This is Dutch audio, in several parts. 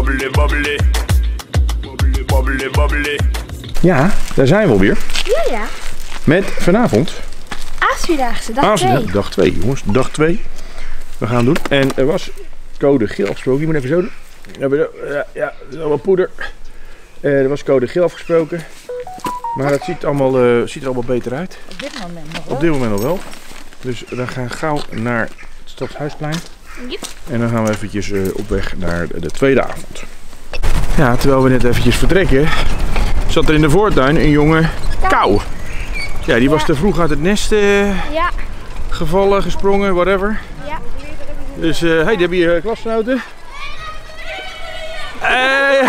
Babbelen, babbelen. Babbelen, babbelen, babbelen. Ja, daar zijn we alweer. Ja, ja. Met vanavond... Avond4daagse, dag 2. Dag 2, jongens. Dag 2. We gaan doen. En er was code geel afgesproken. Je moet even zo doen. Ja, ja, dat is allemaal poeder. Er was code geel afgesproken. Maar dat ziet er allemaal beter uit. Op dit moment nog wel. Op dit moment nog wel. Dus we gaan gauw naar het Stadshuisplein. Yep. En dan gaan we eventjes op weg naar de tweede avond. Ja, terwijl we net eventjes vertrekken, zat er in de voortuin een jongen kou. Ja, die was te vroeg uit het nest gevallen, gesprongen, whatever. Ja. Dus, hey, daar heb je klasgenoten. Hey,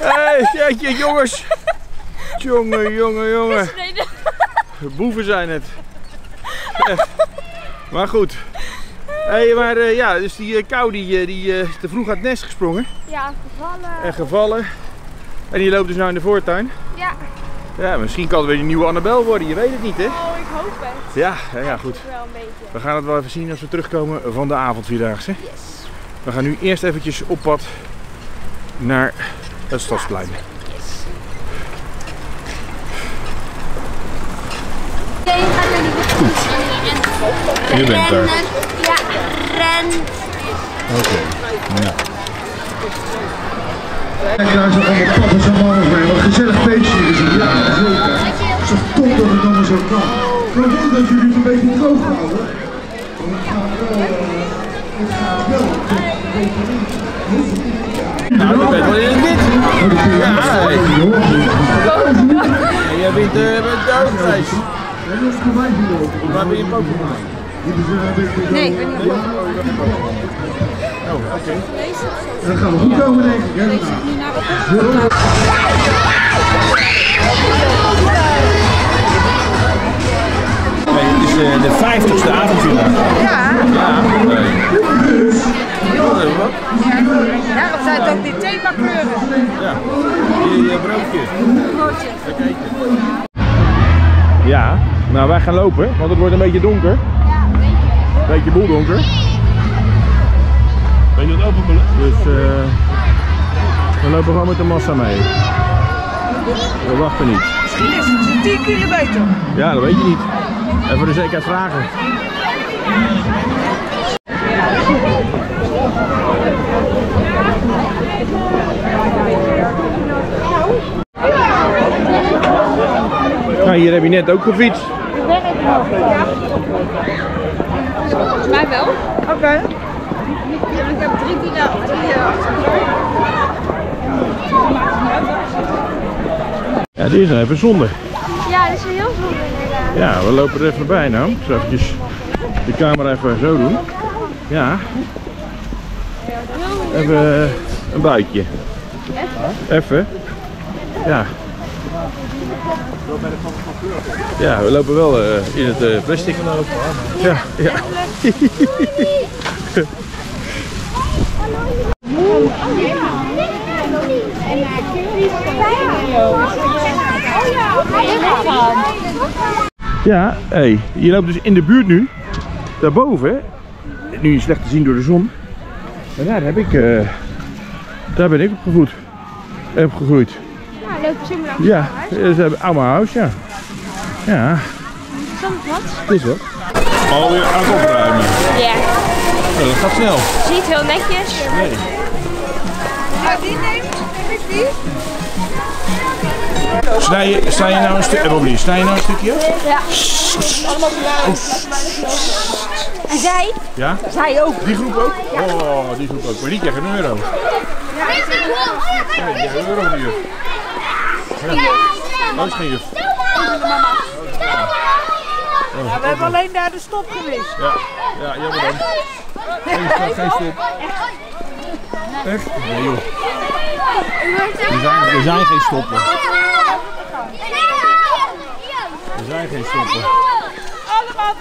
hey, jongens. Jongen, jongen, jongen. Boeven zijn het. Maar goed. Hey, maar ja, dus die kou die is te vroeg uit het nest gesprongen. Ja, gevallen. En gevallen. En die loopt dus nu in de voortuin. Ja. Ja, misschien kan het weer een nieuwe Annabel worden, je weet het niet, hè? Oh, ik hoop het. Ja, ja, ja, goed. Wel een beetje. We gaan het wel even zien als we terugkomen van de Avond4daagse. Yes. We gaan nu eerst eventjes op pad naar het Stadsplein. Yes. Goed. Je bent daar. Ja, rent. Oké, ja. Kijk nou eens nog allemaal pappen zo mogelijk mee, wat een gezellig feestje is hier. Ja, zeker. Het is toch top dat het allemaal zo kan. Probeer dat jullie het een beetje droog houden. Want het gaat wel tot een beetje in. Nou, dat ben je wel in dit. Ja, hé. En jij bent doodgeweest. Waar ben je Pokémon? Nee, ik ben niet Pokémon. Oh, oké. Dan gaan we goed komen, denk ik. Deze is nu naar op. Het is de 50ste Avond4daagse. Ja. Ja. Daarom zijn het ook die themakleuren. Ja. Die broodjes. Broodjes. Ja. Nou, wij gaan lopen, want het wordt een beetje donker. Ja, een beetje. Een beetje boeldonker. Dus we lopen gewoon met de massa mee. We wachten niet. Misschien is het 10 kilometer. Ja, dat weet je niet. En voor de zekerheid vragen. Nou, hier heb je net ook gefietst. Ik ben het nog. Ja. Volgens mij wel. Oké. Okay. Ik heb 3 of 4 achter elkaar. Ja, dit is even zonde. Ja, dit is wel heel zonde inderdaad. Ja, we lopen er even bij nou. Ik zal eventjes de camera even zo doen. Ja. Even een buitje. Even. Ja. Ja, we lopen wel in het plastic. Ja, ja. Ja, hey, je loopt dus in de buurt nu. Daarboven, nu slecht te zien door de zon. En daar ben ik opgevoed. Heb gegroeid. Ja, lopen ze maar. Ja, dat is een oude huis, ja. Ja. Soms wat? Het is wat. Alweer aan het opruimen. Ja. Oh, dat gaat snel. Ziet heel netjes. Nee. Nou, die neemt. Heb ik die? Snij je nou een stukje? Snij je nou een stukje? Ja. Allemaal geluid. En zij? Ja? Zij ook. Die groep ook? Ja. Oh, die groep ook. Maar die krijgen €1. Ja. Nee, die €1 hier. Ja. Oh, geen juf. Mama. Ja, we hebben alleen daar de stop geweest. Ja, ja, jammer dan. Geen stop. Echt? Nee joh. Er zijn geen stoppen. Er zijn geen stoppen. Allemaal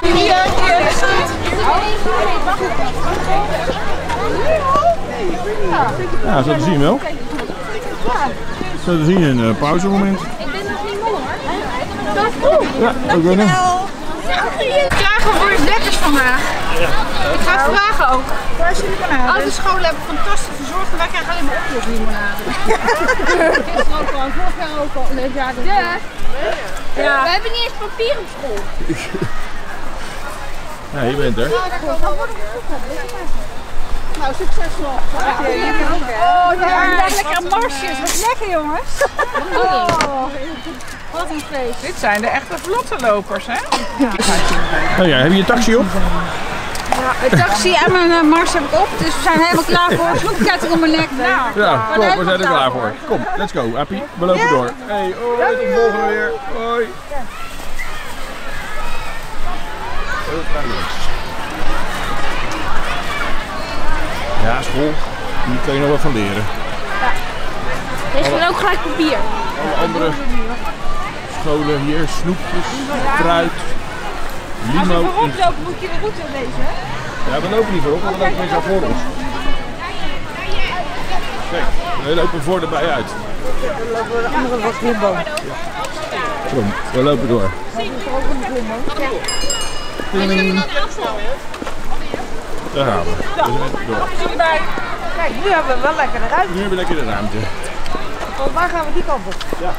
die ja, zo te zien wel. Zo te zien een pauzemoment. Ja, ook wel. Vragen voor het letters vandaag. Ik ga het vragen ook. fantastische limonade. Al de scholen hebben fantastisch verzorgd en wij krijgen alleen maar oplosslimonade. Gisteren ook al, vorig jaar ook al. Nee, ja, dat ja. We hebben niet eens papier op school. Ja, je bent er. Nou, succes nog. Ja, lekker ook, hè? Oh, ja, lekker marsjes. Wat lekker, jongens. Oh, wat een feest. Dit zijn de echte vlottenlopers, hè? Ja. Oh ja, heb je je taxi op? Ja, de taxi en mijn mars heb ik op, dus we zijn helemaal klaar voor. Snoepketter om mijn nek. Nou, ja, kom, we zijn er klaar voor. Kom, let's go, Appie. We lopen door. Hey, hoi, tot volgende weer. Hoi. Ja, school. Hier kun je nog wat van leren. Ja. Er is dan ook gelijk papier. Alle andere scholen hier, snoepjes, fruit, limo. Als je voorop loopt, moet je de route lezen. Ja, we lopen niet voorop, want we lopen met jou voor ons. Kijk, we lopen voor erbij uit. We lopen de andere was Wimbo. Kom, we lopen door. Daar gaan we. Ja. Kijk, nu hebben we wel lekker de ruimte. Nu hebben we lekker de ruimte. Oh, waar gaan we die kant op? Ja.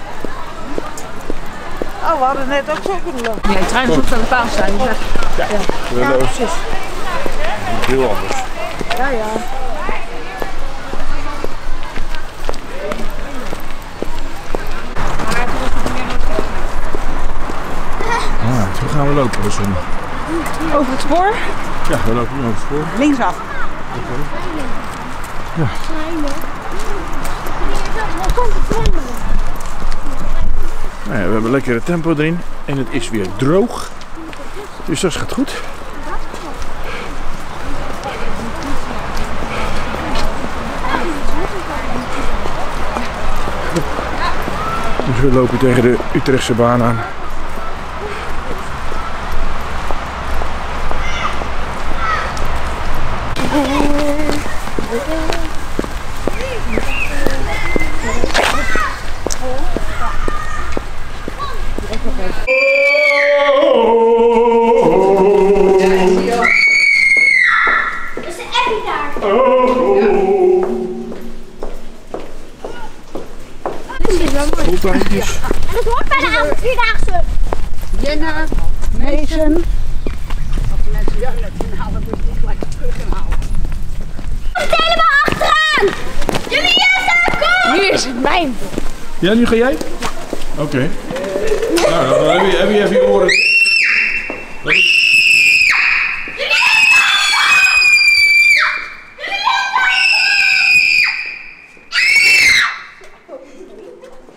Oh, we hadden net ook zo kunnen lopen. Nee, de trein moet aan de paal zijn. Dus ja, ja, precies. Heel anders. Ja, ja. Ah, zo gaan we lopen dus. Over het spoor? Ja, we lopen nu over het spoor. Linksaf. Okay. Ja. Nou ja, we hebben lekker het tempo erin en het is weer droog. Dus dat gaat goed. Dus we lopen tegen de Utrechtse baan aan. Ja, nu ga jij? Ja. Oké. Okay. Nou, dan heb je even je oren.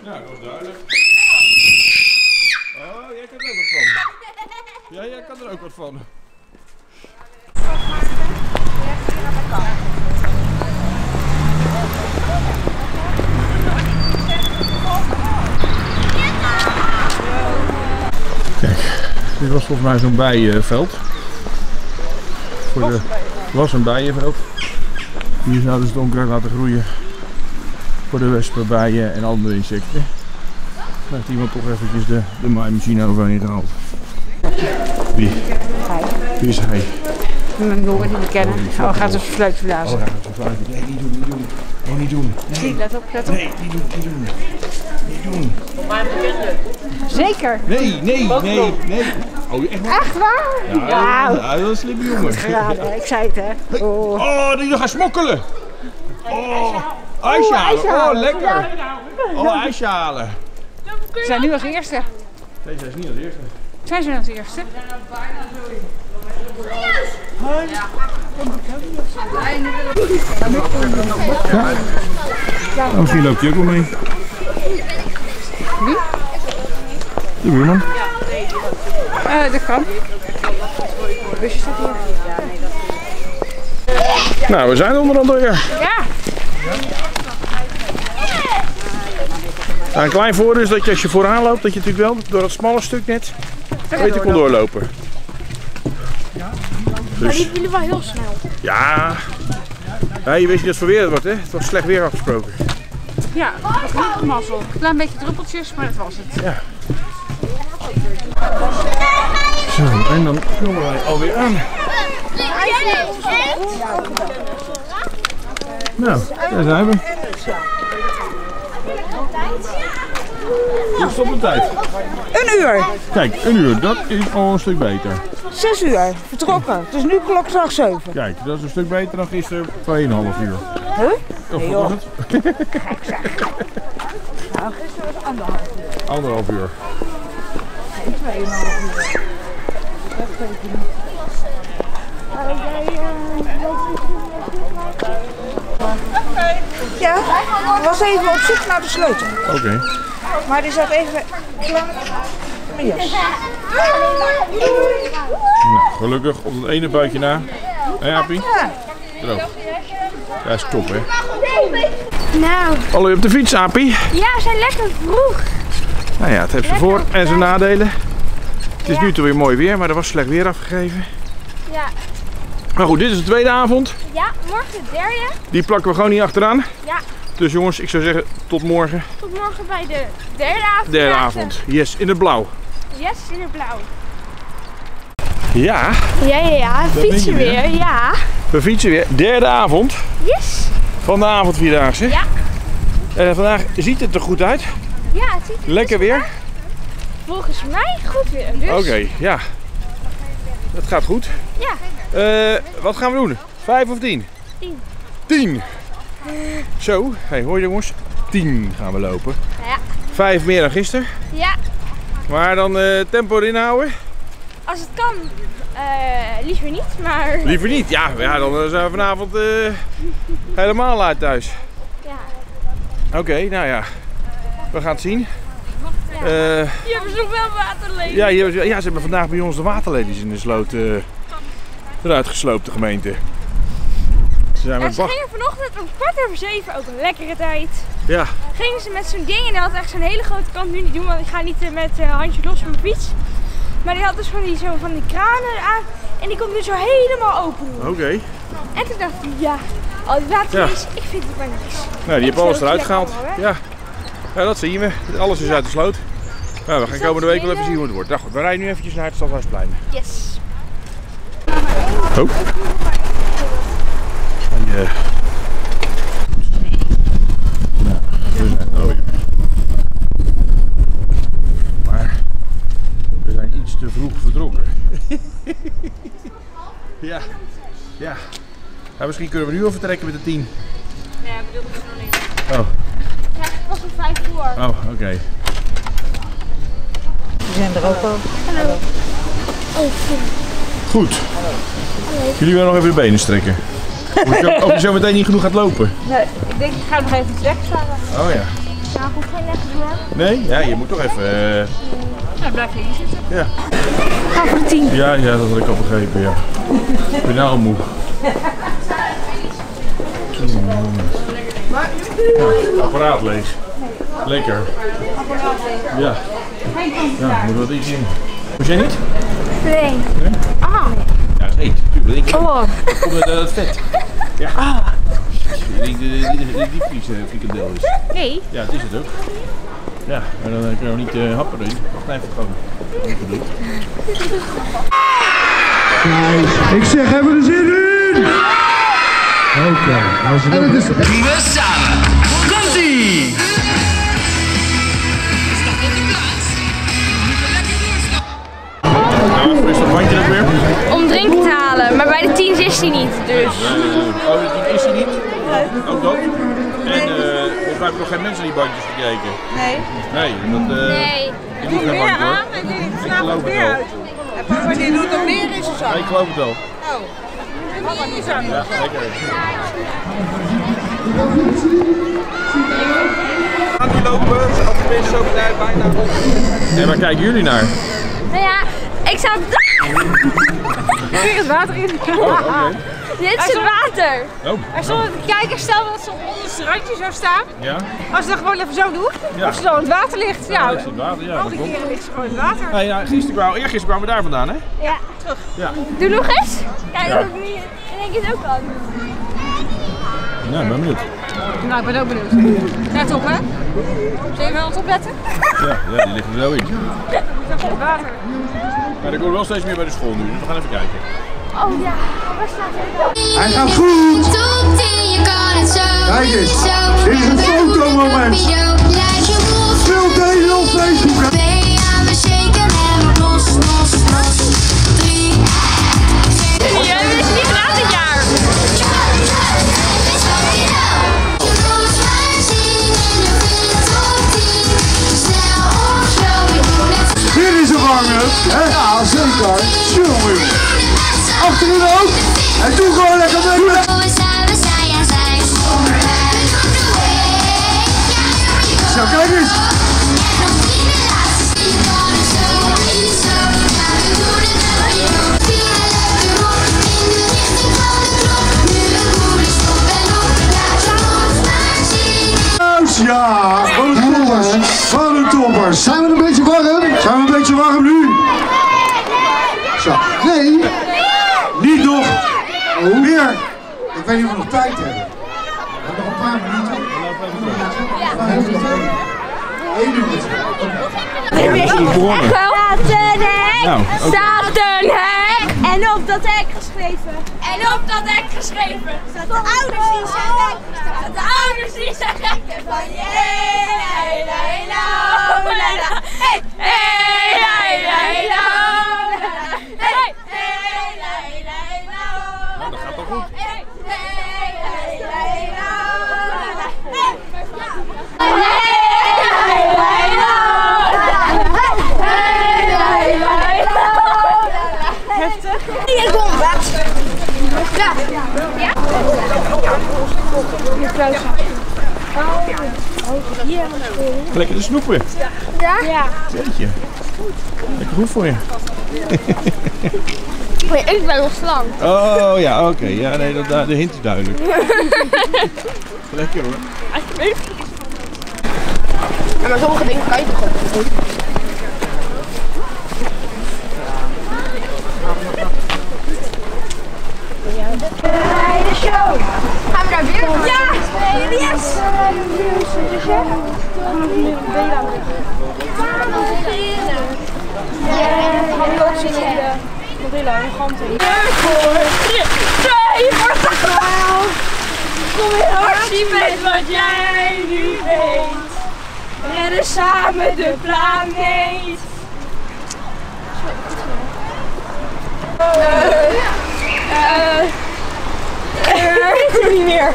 Ja, dat was duidelijk. Oh, jij kan er ook wat van. Ja, jij kan er ook wat van. Dit was volgens mij zo'n bijenveld. Was een bijenveld. Hier zouden ze het onkruid laten groeien. Voor de wespen, bijen en andere insecten. Daar heeft iemand toch eventjes de maaimachine overheen gehaald. Wie? Hij. Wie is hij? Mijn jongen die we kennen. Oh, gaat een fluit blazen. Oh, gaat een fluit. Nee, niet doen, niet doen. Oh, niet doen. Nee, let op, let op. Nee, niet doen, niet doen. Niet doen. Maar zeker? Nee, nee, nee, nee. Oh, echt? Echt waar? Ja, wow. Ja, dat is een slimme jongen. Geraden, ik zei het hè. Oh, oh die gaan smokkelen. Oh, ijsje halen. Oh, lekker. Oh, ijsje halen. Ze zijn nu als eerste. Nee, ze is niet als eerste. Zijn ze als eerste? We zijn bijna zo. Ja. Oh, misschien loopt hij ook wel mee. Wie? De buurman. Dat kan. Het busje staat hier. Nou, we zijn onderhand weer. Ja. Nou, een klein voordeel is dat je als je vooraan loopt, dat je natuurlijk wel door dat smalle stuk net beter kon doorlopen. Maar die willen wel heel snel. Ja. Ja, je weet niet dat het verweerd wordt, hè? Het was slecht weer afgesproken. Ja, dat was niet mazzel. Een klein beetje druppeltjes, maar dat was het. Ja. Zo, en dan komen wij alweer aan. Nou, daar zijn we. Hoe is het op de tijd? 1 uur. Kijk, 1 uur. Dat is al een stuk beter. 6 uur vertrokken. Het is nu klok 7:00. Kijk, dat is een stuk beter dan gisteren. 2,5 uur. Huh? Nee, joh. Gek zeg. Nou, gisteren was 1,5 uur. 1,5 uur. Nee, 2,5 uur. Dat weet je niet. Ja, ik was even op zoek naar de sleutel. Oké. Okay. Maar die zat even klaar in mijn jas. Nou, gelukkig op het ene buikje na. Hé, Appie? Ja. Droog. Dat is top, hè? Nou. Alweer op de fiets, Appie? Ja, we zijn lekker vroeg. Nou ja, het heeft zijn voor- en zijn nadelen. Het is nu toch weer mooi weer, maar er was slecht weer afgegeven. Ja. Maar goed, dit is de tweede avond. Ja, morgen de derde. Die plakken we gewoon niet achteraan. Ja. Dus jongens, ik zou zeggen tot morgen. Tot morgen bij de derde avond. Derde avond. Yes, in het blauw. Yes, in het blauw. Ja. Ja, ja, ja. Fietsen weer. Ja. We fietsen weer. Derde avond. Yes. Van de avond 4-daagse. Ja. En vandaag ziet het er goed uit. Ja, het ziet er lekker weer. Volgens mij goed weer. Dus. Oké, ja. Het gaat goed. Ja. Wat gaan we doen? 5 of 10? 10. 10. Zo, hey, hoor je jongens? 10 gaan we lopen. Ja. 5 meer dan gisteren. Ja. Maar dan tempo erin houden? Als het kan, liever niet, maar... Liever niet? Ja, ja, dan zijn we vanavond helemaal laat thuis. Ja. Oké, nou ja. We gaan het zien. Hier hebben ze nog wel waterlelies. Ja, ze hebben vandaag bij ons de waterlelies in de sloot eruit gesloopt, de gemeente. Ze gingen vanochtend om 7:15 ook een lekkere tijd. Ja. Gingen ze met zo'n ding en die had echt zo'n hele grote kant nu niet doen, want ik ga niet met handje los van mijn fiets. Maar die had dus van die kranen aan en die komt nu zo helemaal open. Oké. En toen dacht ik, ja, al die waterlelies, ik vind het maar niks. Nou, die hebben alles eruit gehaald. Ja. Ja, dat zien we. Alles is uit de sloot. Nou, we gaan komende week wel even zien hoe het wordt. Nou goed, we rijden nu eventjes naar het Stadshuisplein. Yes. Oh. En, nou, we zijn alweer. Maar we zijn iets te vroeg vertrokken. Ja. Ja. Ja, misschien kunnen we nu al vertrekken met de 10. Nee, ik bedoel dat nog niet. Oh. Ja, het was om 5 voor. Oh, oké. We zijn er ook al. Hallo. Oh, goed. Hallo. Jullie willen nog even de benen strekken. Of je zo meteen niet genoeg gaat lopen. Nee, ik denk ik ga nog even trekken. Oh ja. Nou, goed, geen lekker doen. Nee? Ja, je moet toch even... Ja, blijf hier zitten. Ja. Ga voor de 10. Ja, ja, dat had ik al begrepen, ja. Ik ben nou al moe. Ja, apparaat leeg. Lekker. Ja. Ja, moet wat iets in. Moest jij niet? Nee. Ah. Ja, dat is eet. Tuurlijk. Oh. Dat komt uit het vet. Ja. Ah. Ik denk de diepvries frikandel is. Nee. Ja, het is het ook. Ja, maar dan kunnen we niet happen erin. Wacht even gewoon. Ik zeg, hebben we er zin in? Oké, als we dat doen. We samen. Komt-ie! Stap op de plaats. We moeten lekker doorstaan. Nou, is dat bandje ook weer? Om drinken te halen, maar bij de 10's is hij niet, dus. Oh, de 10 is hij niet? Nee. Ook dat? En we hebben nog geen mensen die bandjes gekeken. Nee. Nee, dat... Nee. Het doet weer aan en die slaat het weer uit. En papa die doet nog meer in zijn zak. Ik geloof het wel. Oh. Ja, lekker. Aan die lopen, als de mensen zo blij bijna op. Nee, maar kijken jullie naar? Nou ja, ik zat. Kijk het water in. Oh, okay. Dit is het water. Oh, er stond te kijken, stel dat ze op onder het randje zou staan. Ja. Als ze dat gewoon even zo doen, of ze dan in het water ligt. Ja, dat is het water, ja. Al die keren ligt ze gewoon in het water. Nee, ja, eergisteren kwamen we daar vandaan, hè? Ja. Terug. Ja. Doe nog eens. Kijk, dat doe ik niet. En denk het ook al. Nou, ik ben benieuwd. Nou, ik ben ook benieuwd. Krijgt op, hè? Zullen we wel eens opletten? Ja, ja, die liggen er zo in. Dat is het water. Maar er komt wel steeds meer bij de school nu, dus we gaan even kijken. Oh ja, waar staat hij dan? Hij gaat goed! Kijk eens, dit is een fotomoment! Vul deze op Facebook! Ja, zeker. Jongen. Achterin ook. En toen gewoon lekker weg. Zo, kijk eens. Ja, wat een toppers. Wat een toppers. Zijn we een beetje warm? Zijn we een beetje warm nu? Nee! Niet nog! Meer! Ik weet niet of we nog tijd hebben. We hebben nog een paar minuten. Staat een hek! En op dat hek geschreven. Staat de ouders die zijn gek. En van lekker de snoep weer. Ja? Ja. Jeetje. Lekker goed voor je. Ik ben nog slank. Oh ja, oké. Okay. Ja, nee, dat, de hint is duidelijk. Lekker hoor. Ja, maar sommige dingen kan je toch ook doen. Bij de show! Gaan we daar weer? Ja! Yes! Kom in actie met wat jij nu weet. Redden samen de planeet. Ik doe niet meer.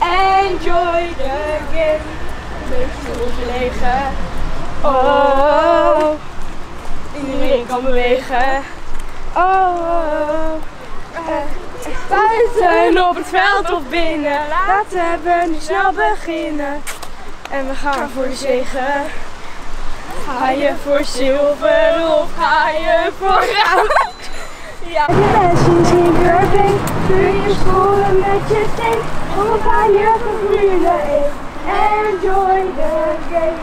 Enjoy the game. Bewegen. Oh. Iedereen kan bewegen. Oh. Buiten, op het veld of binnen. Laten we nu snel beginnen. En we gaan voor de zegen. Ga je voor zilver of ga je voor goud? Ja. Je lesjes in Burbank, doe je schoenen met je tank. Of ga je voor Formule 1? Enjoy the game.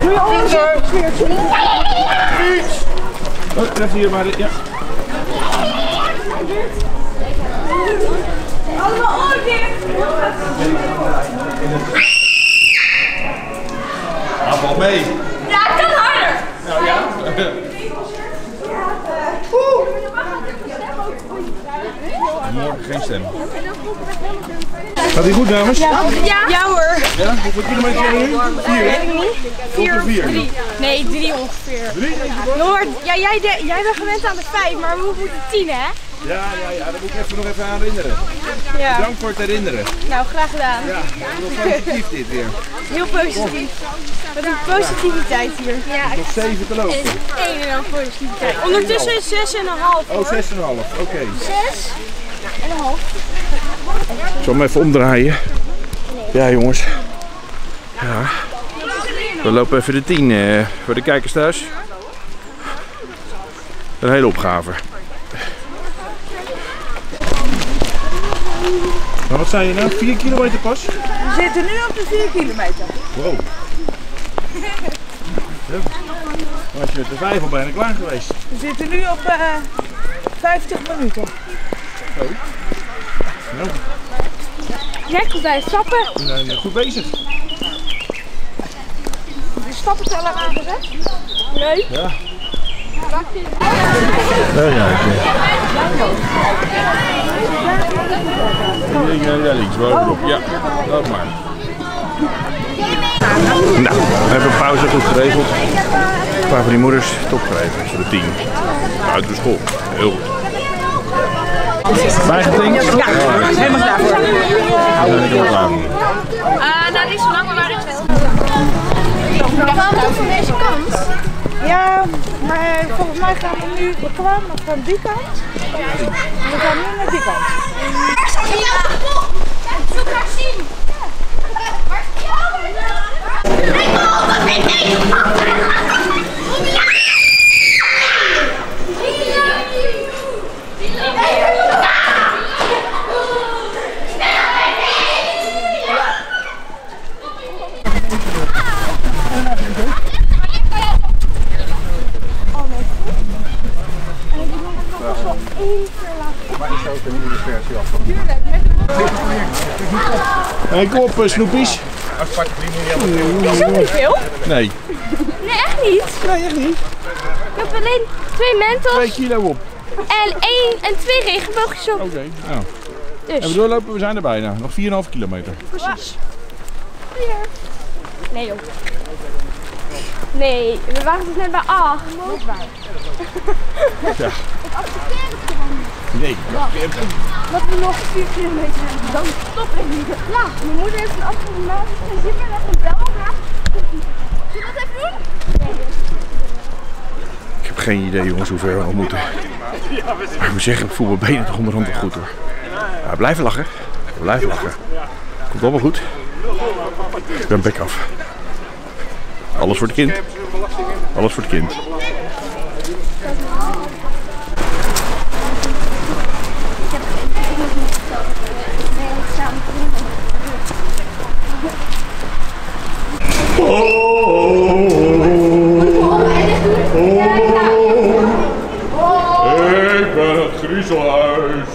Doe je onderzoek sfeertje. Oh, tref hier maar. Ja. Allemaal oordicht! Ah, valt mee. Ja, ik kan harder. Nou ja. Oeh. Morgen geen stem. Gaat ie goed, dames? Ja, ja hoor. Ja? Hoeveel kilometer zijn we nu? 4 of 3? Nee, 3 ongeveer. 3? Noord, ja, jij bent gewend aan de 5, maar we hoeven de 10, hè? Ja, dat moet ik even nog even aan herinneren. Ja. Bedankt voor het herinneren. Nou, graag gedaan. Ja, heel positief dit weer. Heel positief. Wat een positiviteit hier. Ja, nog 7 te lopen. 1,5 positiviteit. Ondertussen 6,5. Oh, 6,5. Oké. 6,5. Ik zal hem even omdraaien. Ja, jongens. Ja. We lopen even de 10 voor de kijkers thuis. Een hele opgave. Maar wat zijn je nou? 4 kilometer pas? We zitten nu op de 4 kilometer. Wow. Was je met de 5 al bijna klaar geweest? We zitten nu op 50 minuten. Zo. Nou. gek, want hij heeft stappen. Nee, goed bezig. De stappenteller aangezet? Nee. Ja. Ja, links bovenop. Ja, dat maar. Nou, we hebben een pauze goed geregeld. Een paar van die moeders top geregeld, voor de 10. Uit de school, heel goed. Bijgetankt? Ja, helemaal klaar voor. Nou, niet zo lang, maar ik wel. Dan gaan we toch van deze kant? Ja, maar volgens mij gaan we nu gewoon van die kant. We gaan nu naar die kant. Zie je dat toch? Zoek haar zien. Waar is die andere? Ik wil dat niet tegen. Hey, kom op, snoepies. Is dat niet veel? Nee. Nee, echt niet? Nee, echt niet. Ik heb alleen 2 mentels. 2 kilo op. En 2 regenboogjes op. Oké, nou. Dus. En we doorlopen, we zijn er bijna. Nog 4,5 kilometer. Precies. Hier. Nee, joh. Nee, we waren dus net bij 8. Dat is waar. Ja. Ik accepteer het gewoon niet. Nee, ik accepteer het niet. Dat we nog 4 kilometer hebben, dan stop ik niet. Ja, mijn moeder heeft een afgelopen maand. Ze zit er met een bel op. Zullen we dat even doen? Nee. Ik heb geen idee, jongens, hoe ver we al moeten. Maar ik moet zeggen, ik voel mijn benen toch onderhand wel goed, hoor. Ja, blijven lachen. Blijven lachen. Komt allemaal goed. Ik ben bek af. Alles voor het kind. Alles voor het kind. Ik ben het griezelhuis.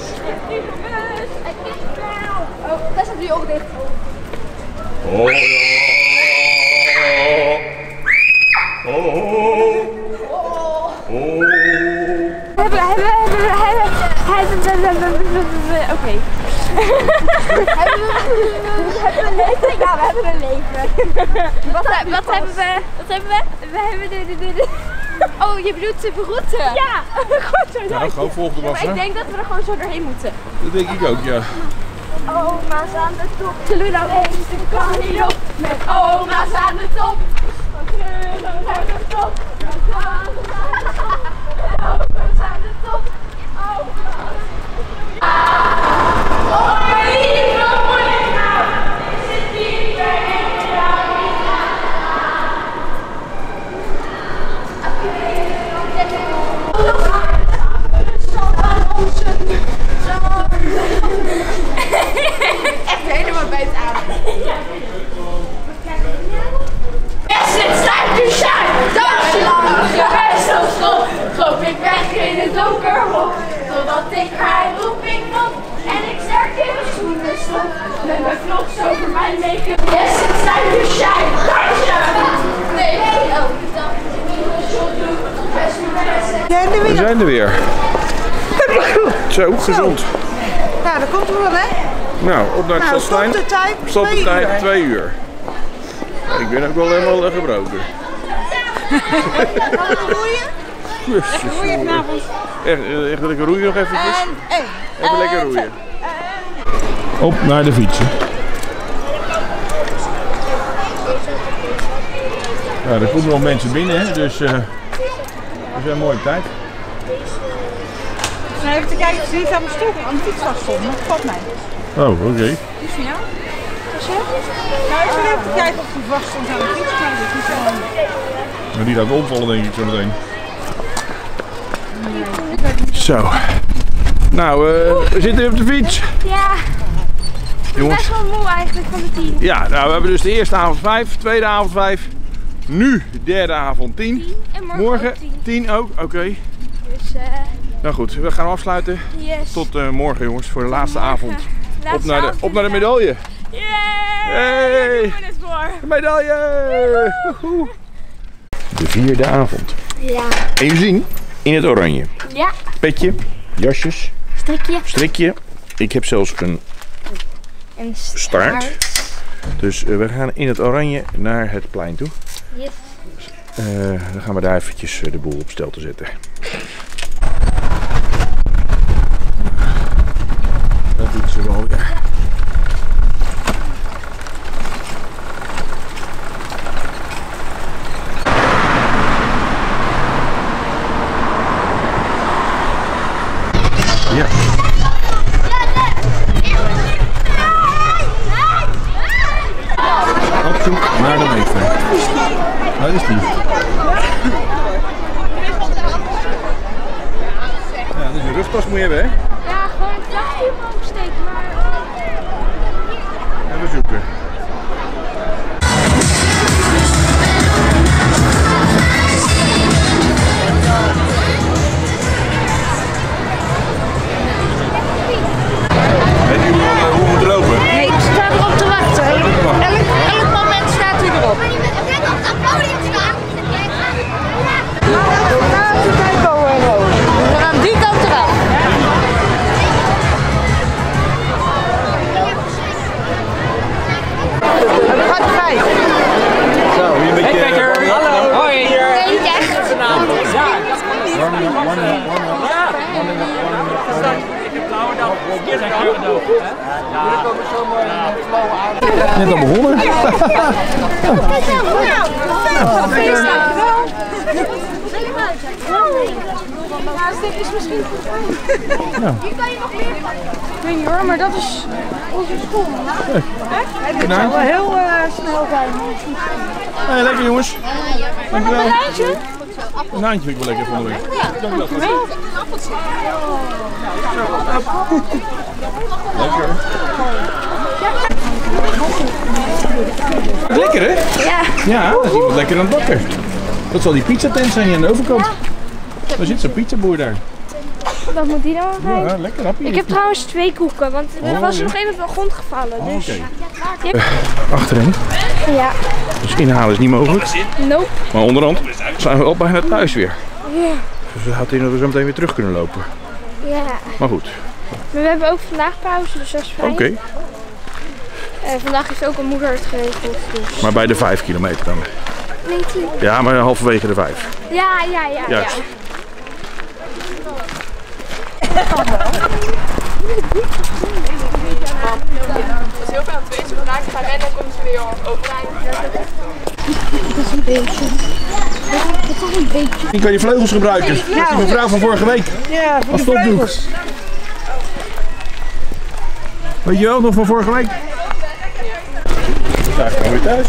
Oh, dat staat nu ook dicht. Oh ja. Oké. Ja, we hebben een leven. Wat hebben we? We hebben de... Oh, je bedoelt de begroeten? Ja, begroeten. Ja, gewoon volg de was, hè? Ik denk dat we er gewoon zo doorheen moeten. Dat denk ik ook, ja. Oma's aan de top. Zullen we nou eens de kant hier op? Met oma's aan de top. Zullen we de top? Oma's aan de top. Oma's aan de top. Echt helemaal bij het aan. Yes, it's time to shine! Dankjewel! Je huis op school, loop ik weg in het donker hok. Totdat ik haar roep ik op en ik sterk in mijn schoenen stop. Met mijn vlogs over mijn make-up. Yes, it's time to shine! Dankjewel! Nee, elke dag is een nieuwe shot doen. Tot best wel. We zijn er weer. Zo, gezond. Nou, dat komt er wel, hè? Nou, op naar Stadshuisplein. Stoptijd 2 uur. Ik ben ook wel helemaal gebroken. Roeien vanavond. Echt lekker roeien nog eventjes. Even lekker roeien. Op naar de fietsen. Nou, er komen nog mensen binnen, hè? Dus we zijn mooi op tijd. Nou, even te kijken of ze niet aan mijn stok, aan de fietsvast stond, maar dat valt mij. Oh, oké. Okay. Die van jou? Dat is het? Nou, even leuk te kijken of die vast stond aan de fiets, maar dat is niet zo lang. Maar die laat omvallen, denk ik, zo meteen. Nee. Zo. Nou, we zitten weer op de fiets. Ja. Ik ben best wel moe eigenlijk van de 10. Ja, nou, we hebben dus de eerste avond 5, tweede avond 5, nu derde avond 10. En morgen 10 ook, oké. Okay. Dus, nou goed, we gaan afsluiten. Yes. Tot morgen, jongens, voor de laatste avond. Op naar de medaille. Yay! Hey. Daar doen we het voor. De medaille! Woehoe. De vierde avond. Ja. En je zien in het oranje. Ja. Petje, jasjes. Strikje. Strikje. Ik heb zelfs een staart. Dus we gaan in het oranje naar het plein toe. Yes. Dan gaan we daar eventjes de boel op stel te zetten. Dat doet ze wel, ja. Net al begonnen. Dit is misschien goed. Hier kan je nog meer van. Ik weet niet hoor, maar dat is onze school. Echt? Het zal wel heel snel zijn. Hey, lekker jongens. Maar nog een lijntje? Een handje vind ik wel lekker van de week. Ja, dat is wel. Lekker. Lekker hè? Ja. Ja, dat is iemand lekker aan het bakken. Dat zal die pizza tent zijn aan de overkant. Ja. Daar zit zo'n pizzaboer daar. Wat moet die nou aan? Ja, lekker hapje. Ik heb trouwens twee koeken, want er was nog even op de grond gevallen. Dus. Okay. Achterin. Ja. Dus inhalen is niet mogelijk. Nope. Maar onderhand zijn we al bijna thuis weer. Ja. Dus we hadden hier nog zo meteen weer terug kunnen lopen. Ja. Maar goed. Maar we hebben ook vandaag pauze, dus dat is fijn. Oké. Vandaag heeft ook een moeder het geregeld. Dus. Maar bij de 5 kilometer dan? Nee, 10. Ja, maar halverwege de 5. Ja. Juist. Ja. Het is heel veel aan het wezen vandaag. Ik ga rennen en komt ze weer overeind. Dat is een beetje. Dat is een beetje. Je kan je vleugels gebruiken. Dat is mijn vrouw van vorige week. Ja, van de vleugels. Weet je wel, nog van vorige week? Daar gaan we weer thuis.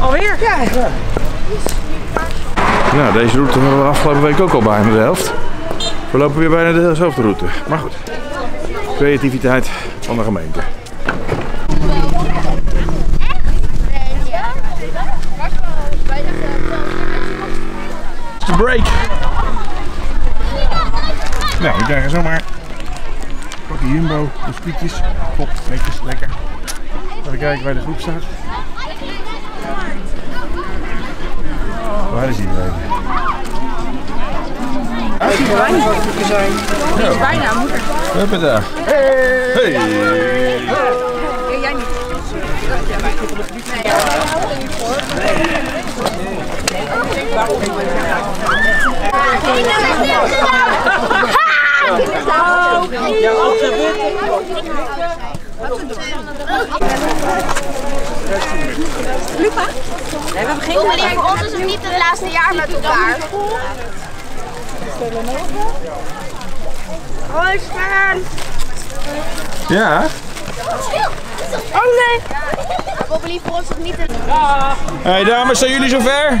Alweer? Ja. Nou, deze route hebben we afgelopen week ook al bijna de helft. We lopen weer bijna dezelfde route. Maar goed, creativiteit van de gemeente. De break. Nou, we krijgen zomaar pak die Jumbo, de spiekjes. Top, netjes, lekker. Even kijken waar de groep staat. Waar is iedereen? Het is bijna moeder zijn. Het is bijna moeder. Huppata. Hey! Jij niet. Lupa? Nee, we beginnen. Voor ons is het niet het laatste jaar met elkaar. Hoi, Span! Ja? Oh nee! Bobbelie, voor ons is het niet het. Hé hey, dames, zijn jullie zover?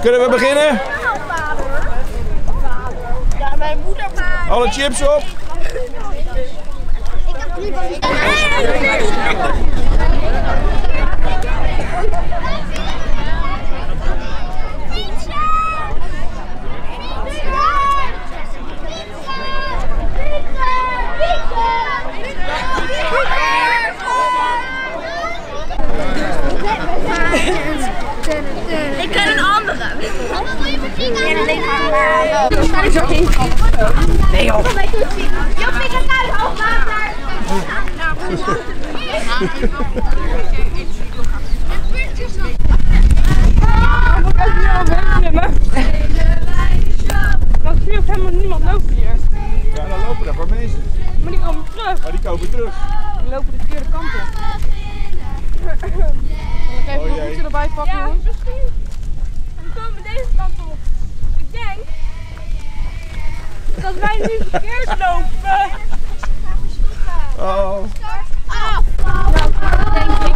Kunnen we beginnen? Ja, mijn moeder maar. Alle chips op! Pizza! Nee joh. Dan zie ik helemaal niemand lopen hier. Ja, dan lopen daar een paar mensen. Maar die komen terug. Maar die komen terug. Dan lopen de verkeerde kant op. Zal ik even nog een erbij pakken? Ja, misschien. Dan komen deze kant op. Ik denk dat wij nu verkeerd lopen. Oh. Start af. Nou, dat denk ik.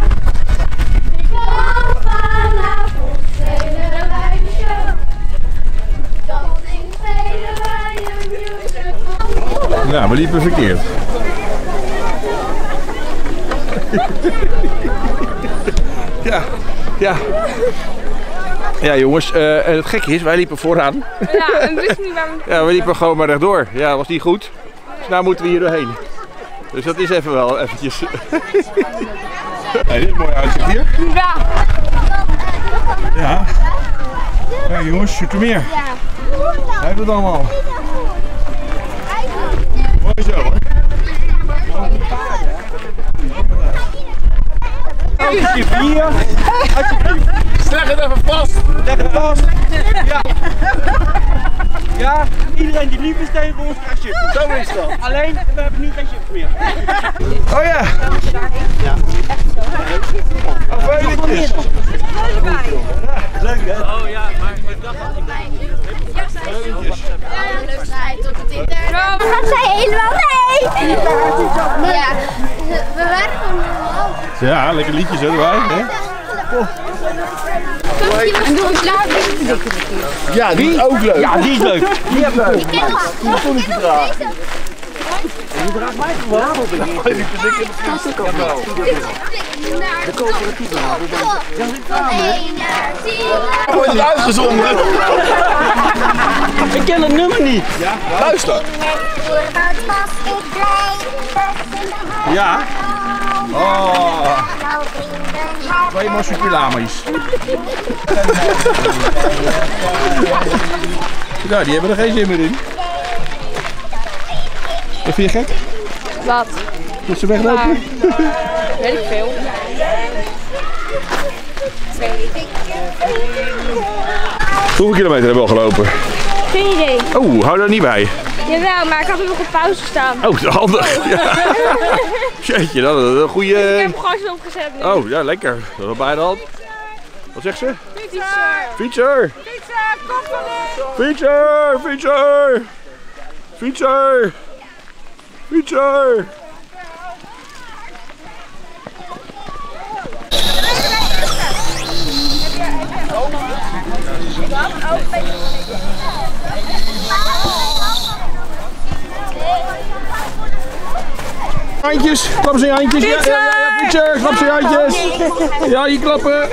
Ik loop vanavond hele wijde show. Dansing hele wijde music. Nou, we liepen verkeerd. Ja, ja. Ja jongens, het gekke is, wij liepen vooraan. Ja, en wisten niet waar we... Ja, we liepen gewoon maar rechtdoor. Ja, was niet goed. Dus nou moeten we hier doorheen. Dus dat is even wel, eventjes. Hey, dit is een mooi uitzicht hier. Ja. Ja. Hey jongens, Zoetermeer. Ja. Hij heeft het allemaal. Mooi zo hoor. Alsjeblieft hier. Alsjeblieft. Leg het even vast! Leg het vast! Ja! Ja, iedereen die lief is tegen ons krijgt chips. Zo is dat. Alleen, we hebben nu geen chips meer. Oh ja! Ja. Oh, veuletjes! Leuk hè? Oh ja, maar ik dacht dat ik ja, zij is tot het in derde. Daar gaat zij helemaal mee! Ja, we waren gewoon normaal. Ja, lekker liedjes hè, hè? En doe ik later een dikke keer. Ja, die is ook leuk. Ja, die is leuk. Die heb leuk. Ik ken hem. Ik ken je draagt mij gewoon aan op een keer. Ik heb een plastic op. De coöperatieve houden. Ja, ik kan hem. Wordt het uitgezonden? Ik ken het nummer niet. Luister. Ja. Oh. Twee marsupilamies. Nou, die hebben er geen zin meer in. Dat vind je gek? Wat? Dat ze weglopen? Weet ik veel. Hoeveel kilometer hebben we al gelopen? Geen idee. Oh, hou daar niet bij. Jawel, maar ik had hem nog op pauze staan. Oh, handig. Oh. Ja. Jeetje, dat is een goede... Dus ik heb hem gewoon opgezet nu. Oh, ja, lekker. Dat is bijna al. Wat zegt ze? Fietser. Fietser. Fietser, koppelen. Fietser, fietser. Fietser. Fietser. Handjes, klap ze in handjes. Ja, fietser, klap ze in handjes. Ja, hier klappen.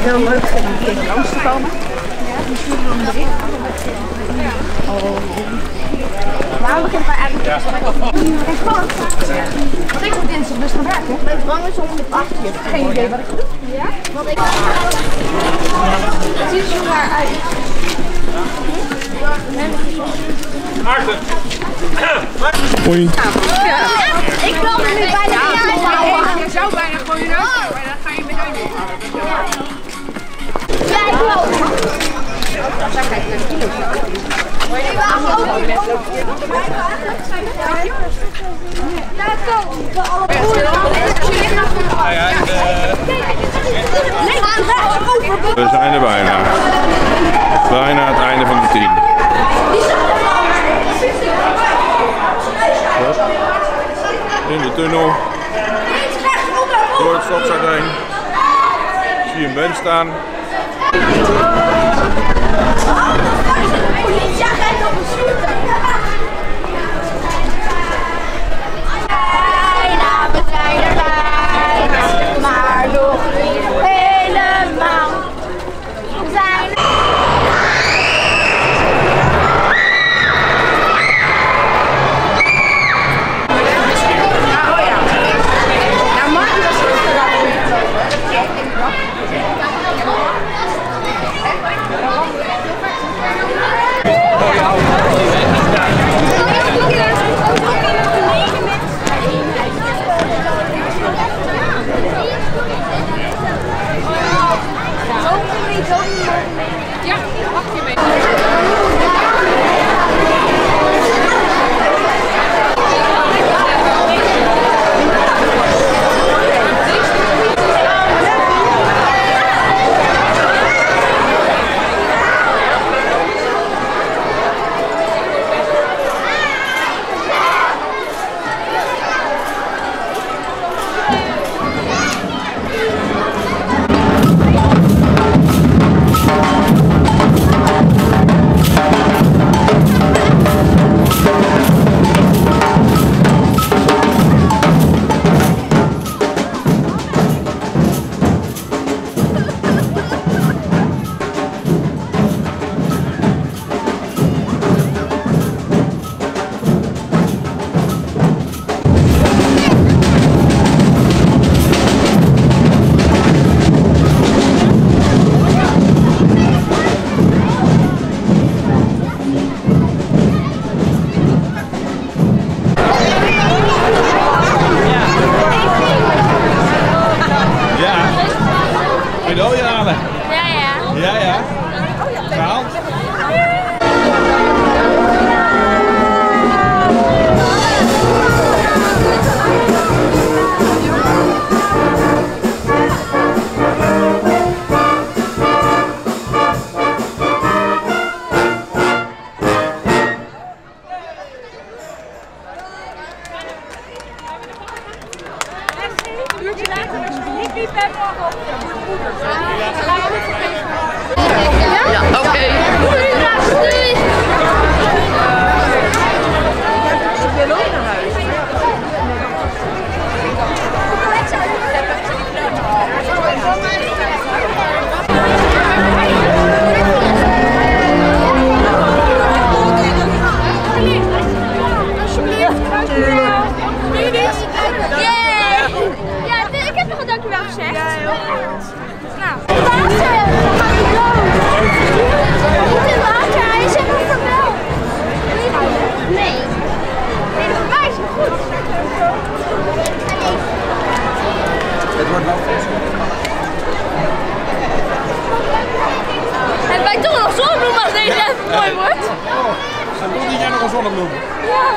Heel leuk om in Amsterdam. Waarom begint wij eigenlijk wat ik op dinsdag dus ga werken? Mijn drang is om de 8 uur. Geen idee wat ik doe. Ja? Wat ik... Het ziet er daar uit. Maarten! Hoi! Ik wil er nu bijna niet uit. Je zou bijna gewoon je neus hebben en dan ga je meteen doen. Ja, ik wil! Daar kijk ik naar de ja, we zijn er bijna. Bijna het einde van de tien. In de tunnel. Door het Stadshuisplein. Zie je een mens staan. Bijna, we zijn er bijna, maar nog niet helemaal. We zijn er. Ja, oh ja. Nou, Mark, Ja, oké. Ik wil ook naar huis. Hebben wij toch nog zonnebloemen als deze even mooi wordt? Dan moet iedereen nog een zonnebloem. Ja.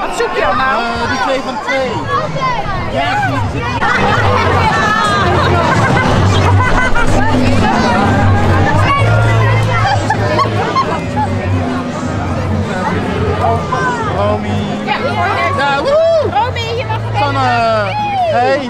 Wat zoek je allemaal? Die 2 van 2. Romy, je mag van hey.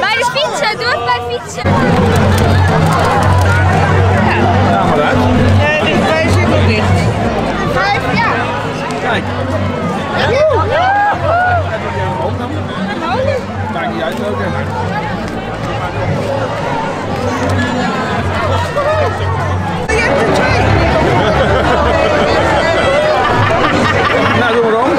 Bij de fietsen, doe het bij fietsen. Ja, maar uit. En wij zitten op dicht. 5, ja. Kijk. Ja. Heb je een hoofd dan? Maakt niet uit ook. Je hebt er 2. Nou, doe maar om.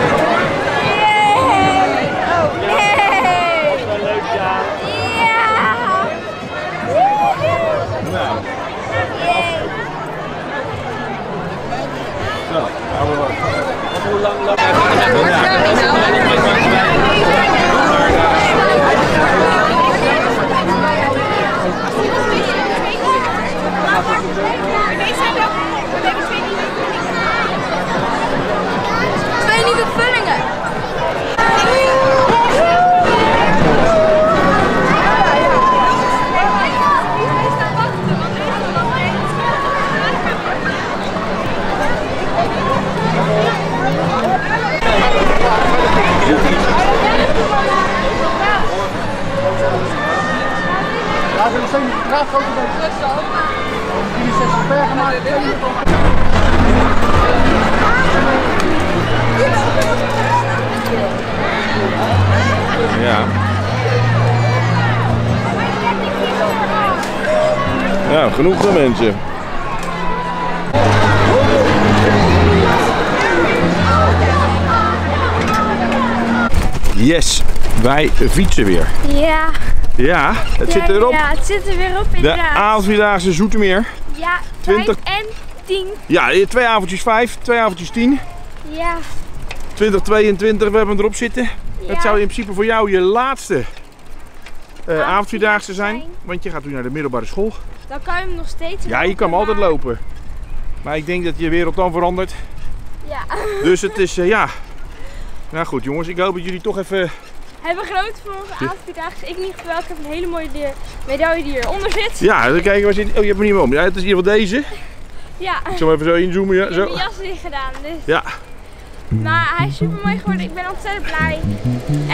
Nou, genoeg van mensen. Yes, Wij fietsen weer. Ja. Ja, het zit erop. Ja, het zit er weer op inderdaad. De Avond4daagse Zoetermeer. Ja, 20 en 10. Ja, 2 avondjes 5, 2 avondjes 10. Ja. 2022, we hebben hem erop zitten. Ja. Het zou in principe voor jou je laatste Avond4daagse zijn. Want je gaat nu naar de middelbare school. Dan kan je hem nog steeds lopen. Ja, je kan hem altijd lopen. Maar ik denk dat je wereld dan verandert. Ja. Dus het is, ja. Nou goed jongens, ik hoop dat jullie toch even... Hebben groot voor onze Avond4daagse. Ik niet geweld, ik heb een hele mooie medaille die hieronder zit. Ja, dan kijken waar zit. Oh, je hebt hem niet meer om. Ja, het is in ieder geval deze. Ja. Ik zal hem even zo inzoomen. Ja, ik heb mijn jas erin gedaan. Dus. Ja. Maar hij is super mooi geworden. Ik ben ontzettend blij.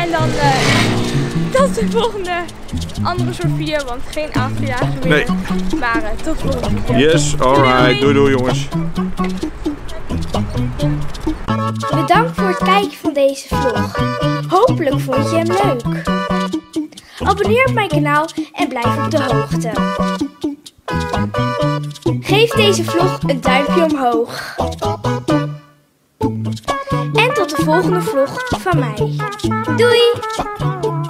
En dan tot de volgende andere soort video, want geen Avond4daagse meer. Nee. Maar tot de volgende keer. Yes, alright. Doei doei jongens. Bedankt voor het kijken van deze vlog. Hopelijk vond je hem leuk. Abonneer op mijn kanaal en blijf op de hoogte. Geef deze vlog een duimpje omhoog. En tot de volgende vlog van mij. Doei!